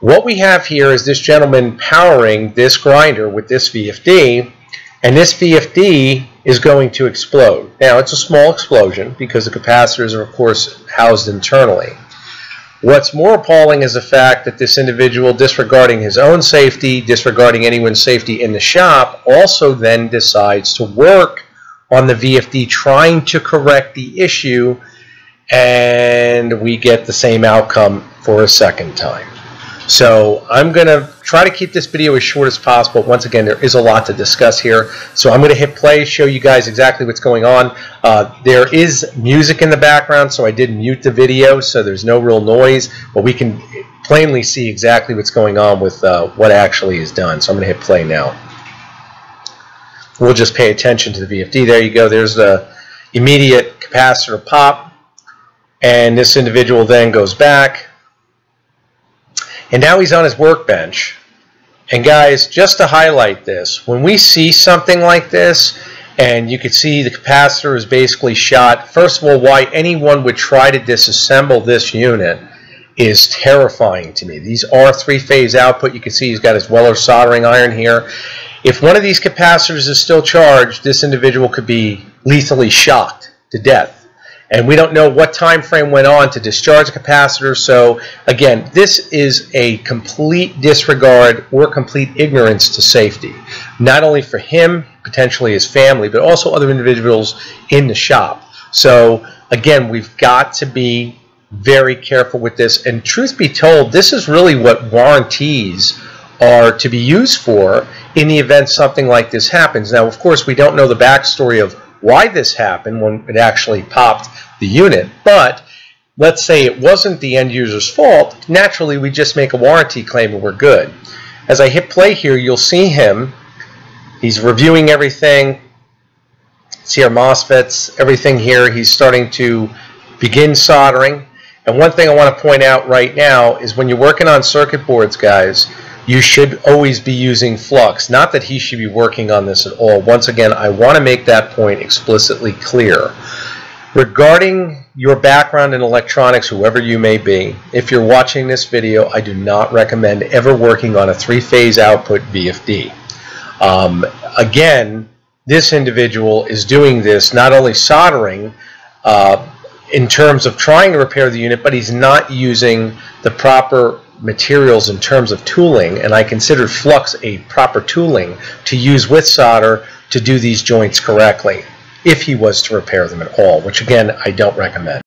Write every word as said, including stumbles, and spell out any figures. what we have here is this gentleman powering this grinder with this V F D, and this V F D is going to explode. Now, it's a small explosion because the capacitors are, of course, housed internally. What's more appalling is the fact that this individual, disregarding his own safety, disregarding anyone's safety in the shop, also then decides to work on the V F D trying to correct the issue, and we get the same outcome for a second time. So I'm going to try to keep this video as short as possible. Once again, there is a lot to discuss here. So I'm going to hit play, show you guys exactly what's going on. Uh, there is music in the background, so I did mute the video, so there's no real noise. But we can plainly see exactly what's going on with uh, what actually is done. So I'm going to hit play now. We'll just pay attention to the V F D. There you go. There's the immediate capacitor pop. And this individual then goes back. And now he's on his workbench. And guys, just to highlight this, when we see something like this, and you can see the capacitor is basically shot, first of all, why anyone would try to disassemble this unit is terrifying to me. These are three-phase output. You can see he's got his Weller soldering iron here. If one of these capacitors is still charged, this individual could be lethally shocked to death. And we don't know what time frame went on to discharge the capacitor. So again, this is a complete disregard or complete ignorance to safety, not only for him, potentially his family, but also other individuals in the shop. So again, we've got to be very careful with this. And truth be told, this is really what warranties are to be used for in the event something like this happens. Now, of course, we don't know the backstory of why this happened when it actually popped the unit, but let's say it wasn't the end user's fault. Naturally, we just make a warranty claim and we're good. As I hit play here, you'll see him. He's reviewing everything. See our MOSFETs, everything here. He's starting to begin soldering. And one thing I want to point out right now is when you're working on circuit boards, guys, you should always be using flux. Not that he should be working on this at all. Once again, I want to make that point explicitly clear. Regarding your background in electronics, whoever you may be, if you're watching this video, I do not recommend ever working on a three-phase output V F D. Um, again, this individual is doing this, not only soldering, uh, in terms of trying to repair the unit, but he's not using the proper materials in terms of tooling, and I consider flux a proper tooling to use with solder to do these joints correctly if he was to repair them at all, which again I don't recommend.